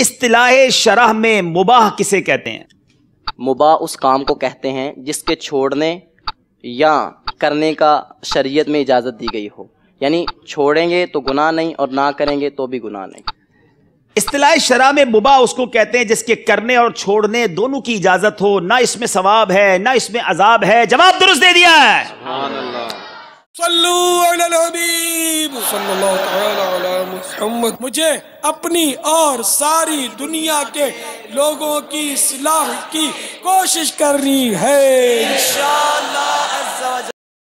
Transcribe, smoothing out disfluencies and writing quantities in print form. इस्तिलाहे शरह में मुबाह किसे कहते हैं? मुबाह उस काम को कहते हैं जिसके छोड़ने या करने का शरीयत में इजाज़त दी गई हो, यानी छोड़ेंगे तो गुनाह नहीं और ना करेंगे तो भी गुनाह नहीं। इस्तिलाहे शरह में मुबाह उसको कहते हैं जिसके करने और छोड़ने दोनों की इजाज़त हो, ना इसमें सवाब है ना इसमें अजाब है। जवाब दुरुस्त दे दिया है। सुभान अल्लाह। मुझे अपनी और सारी दुनिया के लोगों की इस्लाह की कोशिश करनी है इंशाअल्लाह।